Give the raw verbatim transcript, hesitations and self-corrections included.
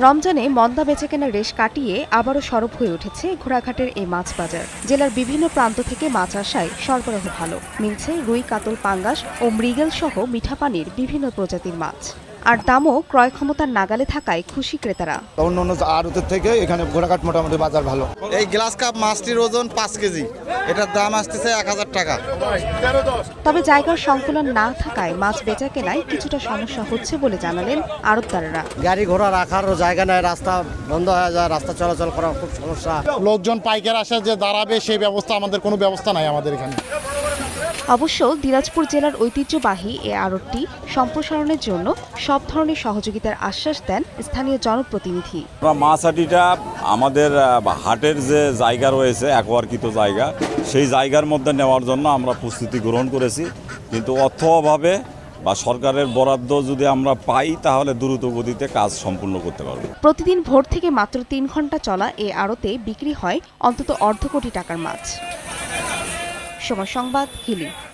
रमजाने मंदा बेचेकेना रेश काटिए आबारो सरब हয়ে উঠেছে ঘোড়াঘাটের এই মাছ বাজার। জেলার বিভিন্ন প্রান্ত থেকে মাছ আসায় সরবরাহ ভালো, মিলছে রুই, কাতল, পাঙ্গাস ও মৃগেল সহ মিঠা পানির বিভিন্ন প্রজাতির মাছ। আর দামও ক্রয় ক্ষমতার নাগালে থাকায় খুশি ক্রেতারা। অন্যান্য আড়তের থেকে এখানে ঘোড়াঘাট মোটামুটি বাজার ভালো। এই গ্লাস কাপ মাছটির ওজন পাঁচ কেজি, এটার দাম আসতেছে এক হাজার টাকা। তবে জায়গার সংকুলন না থাকায় মাছ বেচা কেনায় কিছুটা সমস্যা হচ্ছে বলে জানালেন আড়তদাররা। গাড়ি ঘোড়া রাখারও জায়গা নাই, রাস্তা বন্ধ হয়ে যায়, রাস্তা চলাচল করা খুব সমস্যা। লোকজন পাইকার আসে যে দাঁড়াবে সেই ব্যবস্থা আমাদের কোনো ব্যবস্থা নাই আমাদের এখানে। অবশ্য দিনাজপুর জেলার ঐতিহ্যবাহী এ আড়তটি সম্প্রসারণের জন্য সব ধরনের সহযোগিতার আশ্বাস দেন স্থানীয় জনপ্রতিনিধি। মাছাটিটা আমাদের হাটের যে জায়গা রয়েছে একবারকৃত জায়গা, সেই জায়গার মধ্যে নেওয়ার জন্য আমরা প্রস্তুতি গ্রহণ করেছি, কিন্তু অর্থ অভাবে বা সরকারের বরাদ্দ যদি আমরা পাই তাহলে দ্রুত গতিতে কাজ সম্পূর্ণ করতে পারব। প্রতিদিন ভোর থেকে মাত্র তিন ঘন্টা চলা এ আড়তে বিক্রি হয় অন্তত অর্ধ কোটি টাকার মাছ। সময় সংবাদ, হিলি।